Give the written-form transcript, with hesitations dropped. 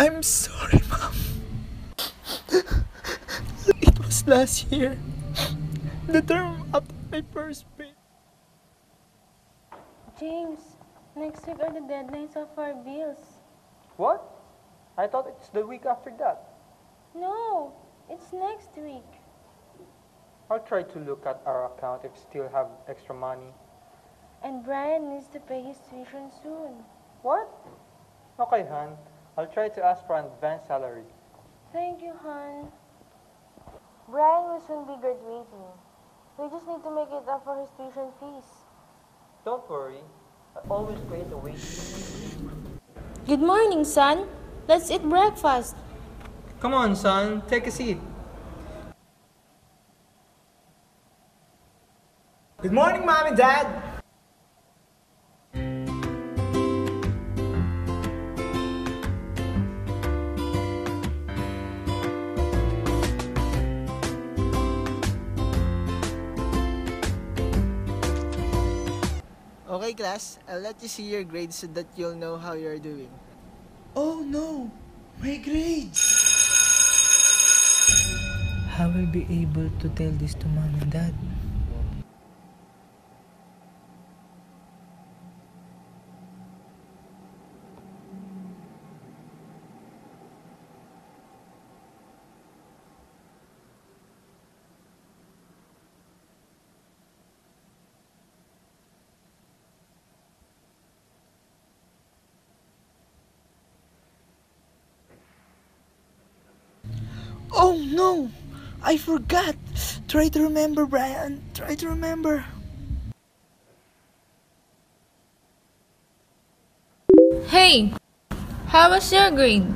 I'm sorry, Mom. It was last year. The term after my first baby. James, next week are the deadlines of our bills. What? I thought it's the week after that. No, it's next week. I'll try to look at our account if we still have extra money. And Brian needs to pay his tuition soon. What? Okay, Han. I'll try to ask for an advance salary. Thank you, Han. Brian will soon be graduating. We just need to make it up for his tuition fees. Don't worry. I always create a way. Good morning, son. Let's eat breakfast. Come on, son. Take a seat. Good morning, Mom and Dad. Okay, class, I'll let you see your grades so that you'll know how you're doing. Oh no! My grades! I will be able to tell this to Mom and Dad. Oh no! I forgot! Try to remember, Brian. Try to remember. Hey! How was your grade?